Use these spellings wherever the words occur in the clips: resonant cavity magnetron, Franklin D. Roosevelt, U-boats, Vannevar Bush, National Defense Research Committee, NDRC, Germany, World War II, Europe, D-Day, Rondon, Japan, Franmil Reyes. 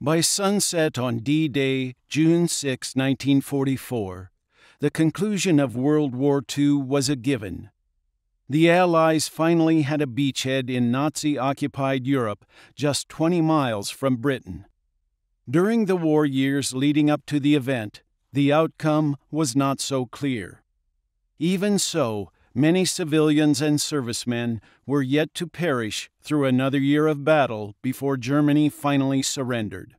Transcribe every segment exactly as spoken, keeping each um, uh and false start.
By sunset on D-Day, June sixth, nineteen forty-four, the conclusion of World War Two was a given. The Allies finally had a beachhead in Nazi-occupied Europe, just twenty miles from Britain. During the war years leading up to the event, the outcome was not so clear. Even so, many civilians and servicemen were yet to perish through another year of battle before Germany finally surrendered.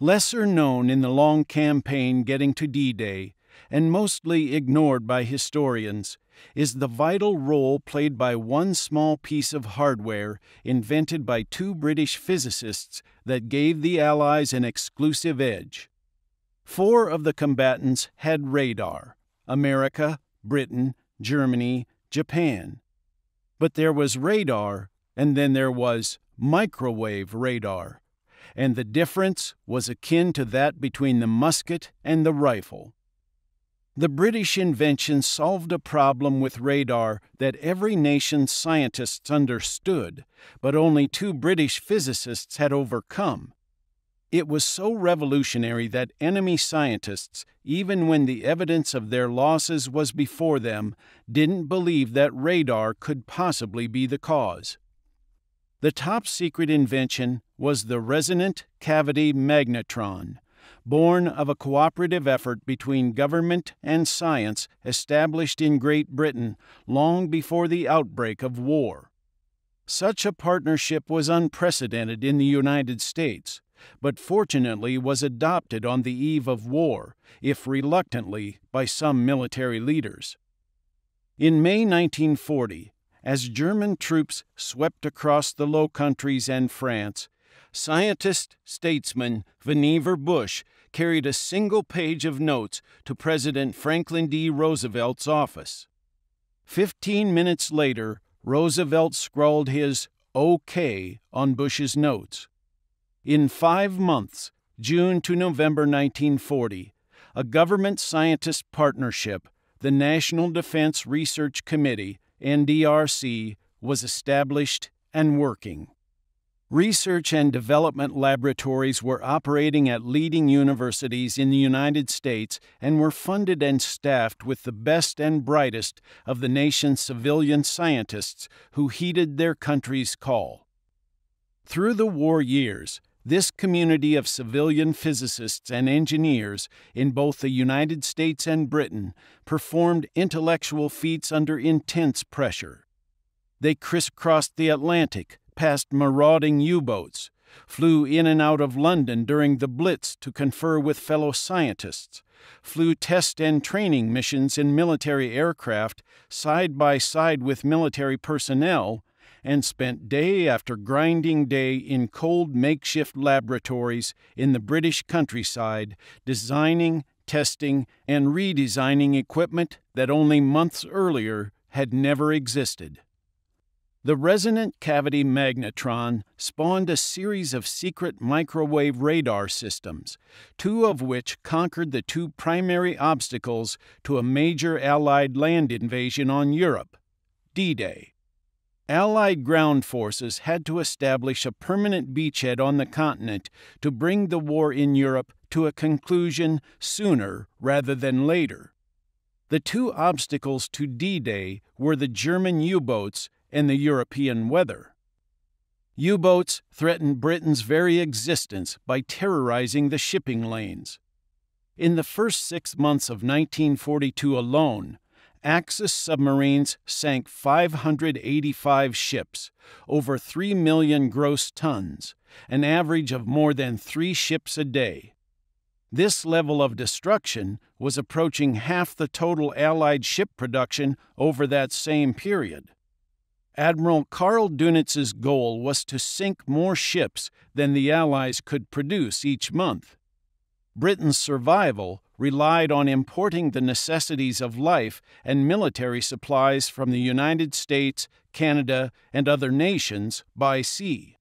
Lesser known in the long campaign getting to D-Day, and mostly ignored by historians, is the vital role played by one small piece of hardware invented by two British physicists that gave the Allies an exclusive edge. Four of the combatants had radar: America, Britain, Germany, Japan. But there was radar, and then there was microwave radar, and the difference was akin to that between the musket and the rifle. The British invention solved a problem with radar that every nation's scientists understood, but only two British physicists had overcome. It was so revolutionary that enemy scientists, even when the evidence of their losses was before them, didn't believe that radar could possibly be the cause. The top-secret invention was the resonant cavity magnetron, born of a cooperative effort between government and science established in Great Britain long before the outbreak of war. Such a partnership was unprecedented in the United States, but fortunately was adopted on the eve of war, if reluctantly, by some military leaders. In May nineteen forty, as German troops swept across the Low Countries and France, scientist, statesman Vannevar Bush carried a single page of notes to President Franklin D. Roosevelt's office. Fifteen minutes later, Roosevelt scrawled his "OK" on Bush's notes. In five months, June to November nineteen forty, a government scientist partnership, the National Defense Research Committee, N D R C, was established and working. Research and development laboratories were operating at leading universities in the United States and were funded and staffed with the best and brightest of the nation's civilian scientists who heeded their country's call. Through the war years, this community of civilian physicists and engineers in both the United States and Britain performed intellectual feats under intense pressure. They crisscrossed the Atlantic, past marauding U-boats, flew in and out of London during the Blitz to confer with fellow scientists, flew test and training missions in military aircraft side by side with military personnel, and spent day after grinding day in cold makeshift laboratories in the British countryside designing, testing, and redesigning equipment that only months earlier had never existed. The resonant cavity magnetron spawned a series of secret microwave radar systems, two of which conquered the two primary obstacles to a major Allied land invasion on Europe: D-Day. Allied ground forces had to establish a permanent beachhead on the continent to bring the war in Europe to a conclusion sooner rather than later. The two obstacles to D-Day were the German U-boats and the European weather. U-boats threatened Britain's very existence by terrorizing the shipping lanes. In the first six months of nineteen forty-two alone, Axis submarines sank five hundred eighty-five ships, over three million gross tons, an average of more than three ships a day. This level of destruction was approaching half the total Allied ship production over that same period. Admiral Karl Dunitz's goal was to sink more ships than the Allies could produce each month. Britain's survival relied on importing the necessities of life and military supplies from the United States, Canada, and other nations by sea.